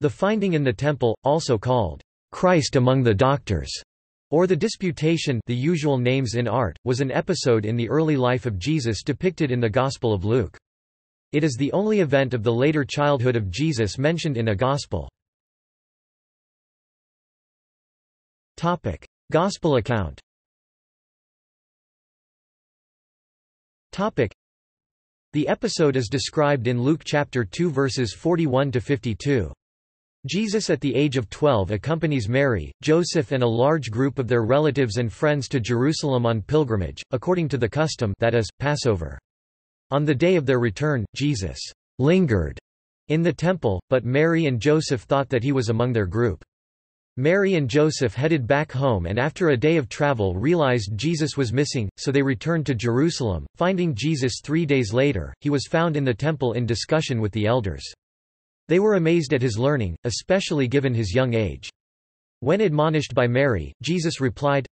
The Finding in the Temple, also called Christ Among the Doctors, or the Disputation, the usual names in art, was an episode in the early life of Jesus depicted in the Gospel of Luke. It is the only event of the later childhood of Jesus mentioned in a Gospel. Topic: Gospel account. Topic: The episode is described in Luke chapter 2 verses 41 to 52. Jesus at the age of 12 accompanies Mary, Joseph and a large group of their relatives and friends to Jerusalem on pilgrimage, according to the custom, that is, Passover. On the day of their return, Jesus lingered in the temple, but Mary and Joseph thought that he was among their group. Mary and Joseph headed back home and after a day of travel realized Jesus was missing, so they returned to Jerusalem. Finding Jesus 3 days later, he was found in the temple in discussion with the elders. They were amazed at his learning, especially given his young age. When admonished by Mary, Jesus replied,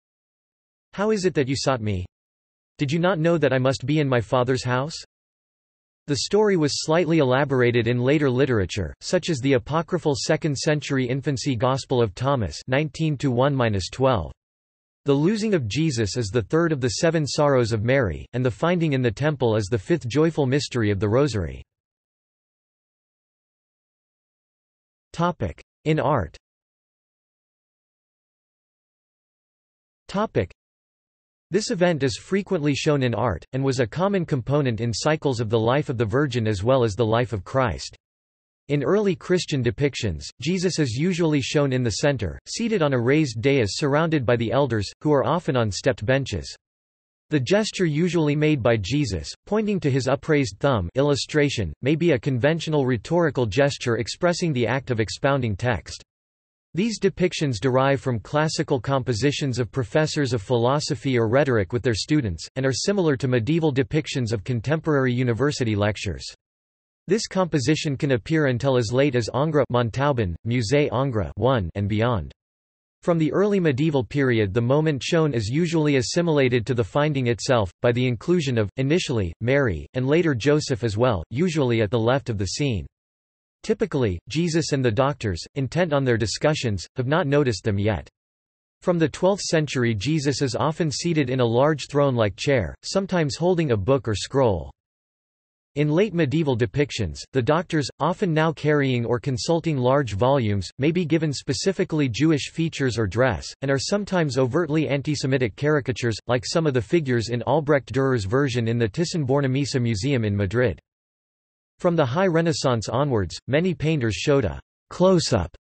"How is it that you sought me? Did you not know that I must be in my Father's house?" The story was slightly elaborated in later literature, such as the apocryphal 2nd-century infancy Gospel of Thomas 19:1–12. The losing of Jesus is the third of the 7 sorrows of Mary, and the finding in the temple is the 5th joyful mystery of the Rosary. In art. This event is frequently shown in art, and was a common component in cycles of the life of the Virgin as well as the life of Christ. In early Christian depictions, Jesus is usually shown in the center, seated on a raised dais surrounded by the elders, who are often on stepped benches. The gesture usually made by Jesus, pointing to his upraised thumb illustration, may be a conventional rhetorical gesture expressing the act of expounding text. These depictions derive from classical compositions of professors of philosophy or rhetoric with their students, and are similar to medieval depictions of contemporary university lectures. This composition can appear until as late as Ingres Montauban, Musée Ingres and beyond. From the early medieval period, the moment shown is usually assimilated to the finding itself, by the inclusion of, initially, Mary, and later Joseph as well, usually at the left of the scene. Typically, Jesus and the doctors, intent on their discussions, have not noticed them yet. From the 12th century, Jesus is often seated in a large throne-like chair, sometimes holding a book or scroll. In late medieval depictions, the doctors, often now carrying or consulting large volumes, may be given specifically Jewish features or dress, and are sometimes overtly anti-Semitic caricatures, like some of the figures in Albrecht Dürer's version in the Thyssen-Bornemisza Museum in Madrid. From the High Renaissance onwards, many painters showed a close-up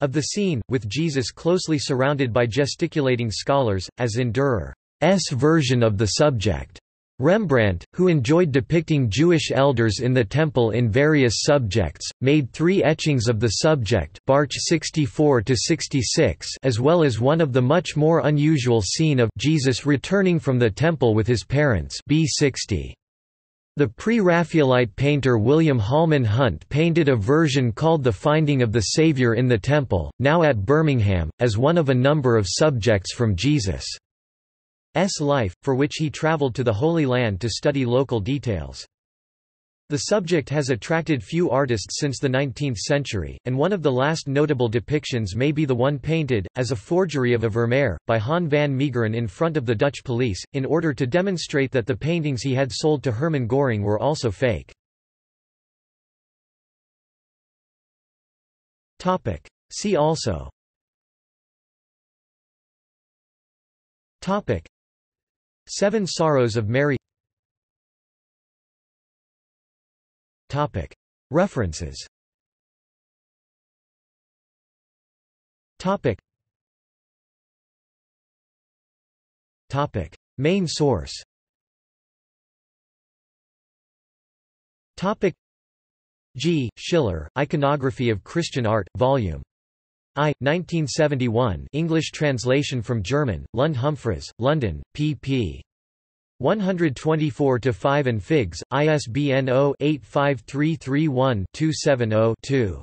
of the scene, with Jesus closely surrounded by gesticulating scholars, as in Dürer's version of the subject. Rembrandt, who enjoyed depicting Jewish elders in the temple in various subjects, made 3 etchings of the subject Barch 64–66, as well as one of the much more unusual scene of Jesus returning from the temple with his parents B 60. The pre-Raphaelite painter William Holman Hunt painted a version called The Finding of the Savior in the Temple, now at Birmingham, as one of a number of subjects from Jesus' life, for which he traveled to the Holy Land to study local details. The subject has attracted few artists since the 19th century, and one of the last notable depictions may be the one painted, as a forgery of a Vermeer, by Han van Meegeren in front of the Dutch police, in order to demonstrate that the paintings he had sold to Hermann Göring were also fake. See also Seven Sorrows of Mary. References. Main source. G. Schiller, Iconography of Christian Art, Vol. I, 1971, English translation from German, Lund Humphreys, London, pp. 124–5 and figs, ISBN 0-85331-270-2.